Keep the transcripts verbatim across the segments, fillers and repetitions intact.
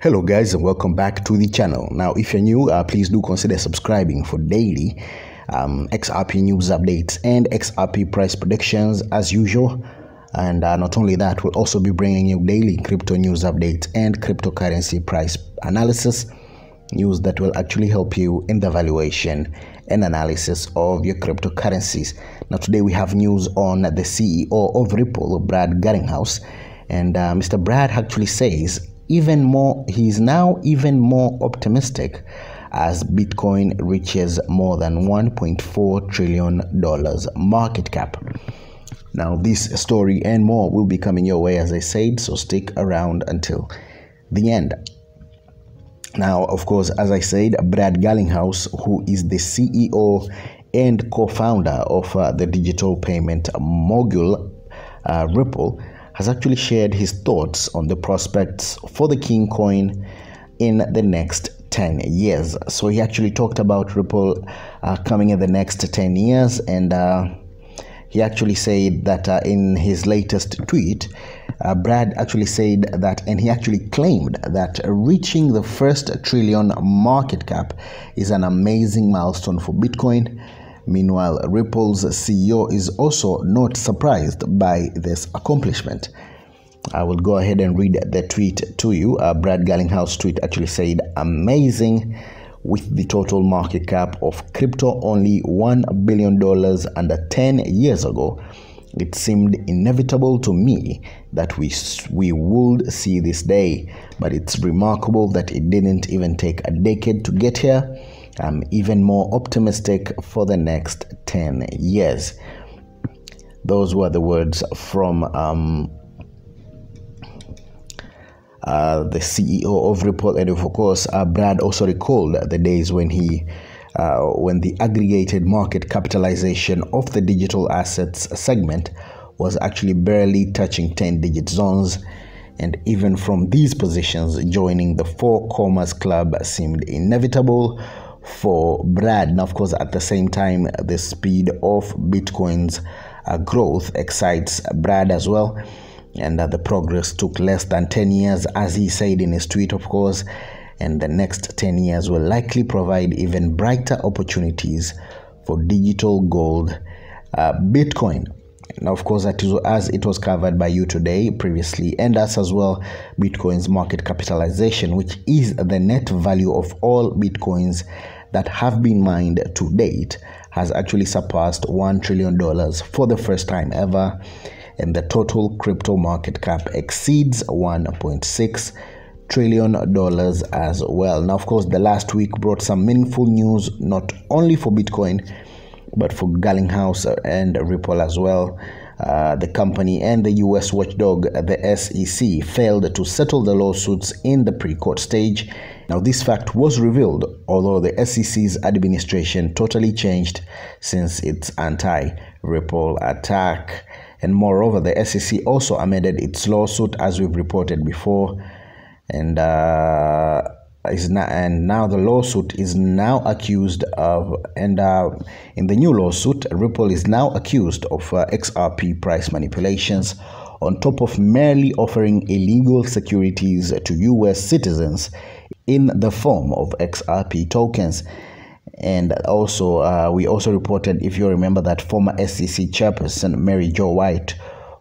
Hello guys, and welcome back to the channel. Now if you're new, uh, please do consider subscribing for daily um, X R P news updates and X R P price predictions as usual. And uh, not only that, we'll also be bringing you daily crypto news updates and cryptocurrency price analysis, news that will actually help you in the valuation and analysis of your cryptocurrencies. Now today we have news on the C E O of Ripple, Brad Garlinghouse, and uh, Mister Brad actually says even more, he's now even more optimistic as Bitcoin reaches more than one point four trillion dollars market cap. Now this story and more will be coming your way, as I said, so stick around until the end. Now, of course, as I said, Brad Garlinghouse, who is the C E O and co-founder of uh, the digital payment mogul uh, Ripple, has actually shared his thoughts on the prospects for the King coin in the next ten years. So he actually talked about Ripple uh, coming in the next ten years, and uh, he actually said that uh, in his latest tweet, uh, Brad actually said that, and he actually claimed that reaching the first trillion market cap is an amazing milestone for Bitcoin. Meanwhile, Ripple's C E O is also not surprised by this accomplishment. I will go ahead and read the tweet to you. Uh, Brad Garlinghouse's tweet actually said, "Amazing, with the total market cap of crypto only one billion dollars under ten years ago, it seemed inevitable to me that we, we would see this day, but it's remarkable that it didn't even take a decade to get here. I'm even more optimistic for the next ten years. Those were the words from um, uh, the C E O of Ripple, and of course, uh, Brad also recalled the days when he, uh, when the aggregated market capitalization of the digital assets segment was actually barely touching ten-digit zones, and even from these positions, joining the Four Commerce Club seemed inevitable for Brad. Now, of course, at the same time, the speed of Bitcoin's uh, growth excites Brad as well, and uh, the progress took less than ten years, as he said in his tweet, of course, and the next ten years will likely provide even brighter opportunities for digital gold uh, Bitcoin. Now, of course, that is, as it was covered by you today, previously, and us as well, Bitcoin's market capitalization, which is the net value of all Bitcoins that have been mined to date, has actually surpassed one trillion dollars for the first time ever, and the total crypto market cap exceeds one point six trillion dollars as well. Now, of course, the last week brought some meaningful news, not only for Bitcoin, but for Garlinghouse and Ripple as well. Uh, the company and the U S watchdog, the S E C, failed to settle the lawsuits in the pre-court stage. Now, this fact was revealed, although the S E C's administration totally changed since its anti-Ripple attack. And moreover, the S E C also amended its lawsuit, as we've reported before, and uh, Is now, and now the lawsuit is now accused of, and uh, in the new lawsuit, Ripple is now accused of uh, X R P price manipulations, on top of merely offering illegal securities to U S citizens in the form of X R P tokens. And also, uh, we also reported, if you remember, that former S E C chairperson Mary Jo White,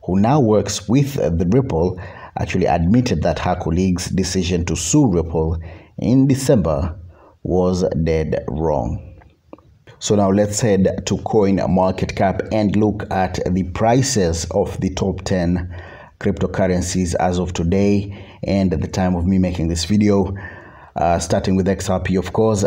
who now works with the Ripple, actually admitted that her colleague's decision to sue Ripple in December was dead wrong. So now let's head to CoinMarketCap and look at the prices of the top ten cryptocurrencies as of today and at the time of me making this video. Uh, starting with X R P, of course,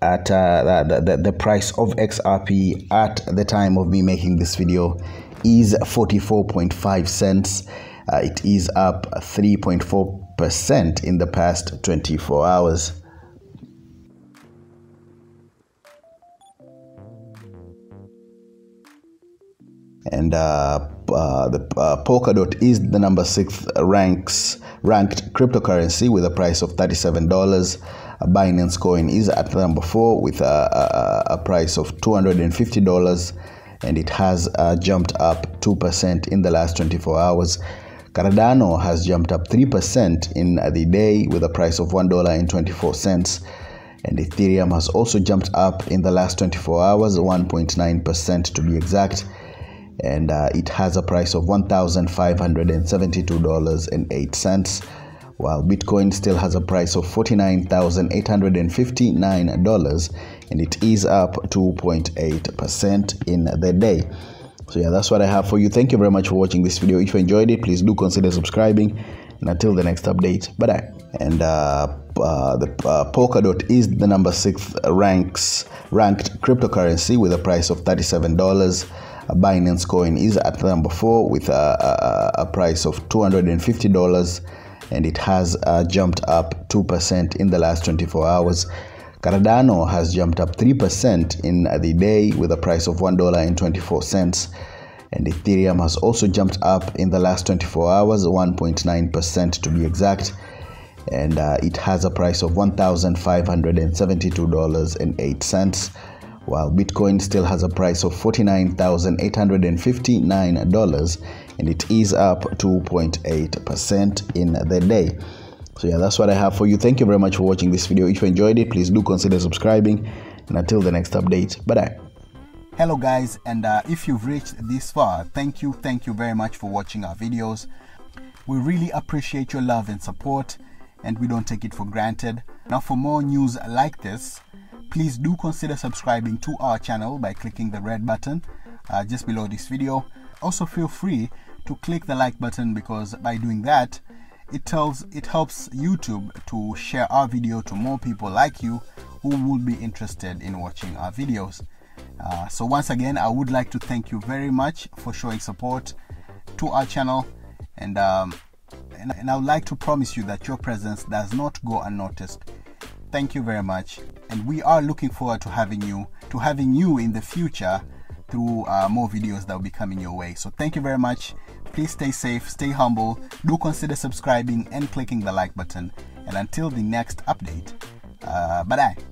at uh, the, the, the price of X R P at the time of me making this video is forty-four point five cents. Uh, it is up three point four percent in the past twenty-four hours. And uh, uh, the uh, Polkadot is the number sixth ranks ranked cryptocurrency with a price of thirty-seven dollars. Binance Coin is at number four with a, a, a price of two hundred fifty dollars, and it has uh, jumped up two percent in the last twenty-four hours. Cardano has jumped up three percent in the day with a price of one dollar and twenty-four cents. And Ethereum has also jumped up in the last twenty-four hours, one point nine percent to be exact. And uh, it has a price of one thousand five hundred seventy-two dollars and eight cents. While Bitcoin still has a price of forty-nine thousand eight hundred fifty-nine dollars, and it is up two point eight percent in the day. So yeah, that's what I have for you. Thank you very much for watching this video. If you enjoyed it, please do consider subscribing. And until the next update, bye-bye. And uh, uh, the uh, Polkadot is the number sixth ranks ranked cryptocurrency with a price of thirty-seven dollars. A Binance Coin is at number four with a, a, a price of two hundred fifty dollars, and it has uh, jumped up two percent in the last twenty-four hours. Cardano has jumped up three percent in the day with a price of one dollar and twenty-four cents. And Ethereum has also jumped up in the last twenty-four hours, one point nine percent to be exact. And uh, it has a price of one thousand five hundred seventy-two dollars and eight cents. While Bitcoin still has a price of forty-nine thousand eight hundred fifty-nine dollars, and it is up two point eight percent in the day. So yeah, that's what I have for you. Thank you very much for watching this video. If you enjoyed it, please do consider subscribing. And until the next update, bye-bye. Hello guys, and uh, if you've reached this far, thank you, thank you very much for watching our videos. We really appreciate your love and support, and we don't take it for granted. Now, for more news like this, please do consider subscribing to our channel by clicking the red button uh, just below this video. Also, feel free to click the like button, because by doing that, It, tells, it helps YouTube to share our video to more people like you who will be interested in watching our videos. Uh, so once again, I would like to thank you very much for showing support to our channel. And, um, and, and I would like to promise you that your presence does not go unnoticed. Thank you very much. And we are looking forward to having you, to having you in the future through uh, more videos that will be coming your way. So thank you very much. Please stay safe, stay humble, do consider subscribing and clicking the like button. And until the next update, uh, bye-bye.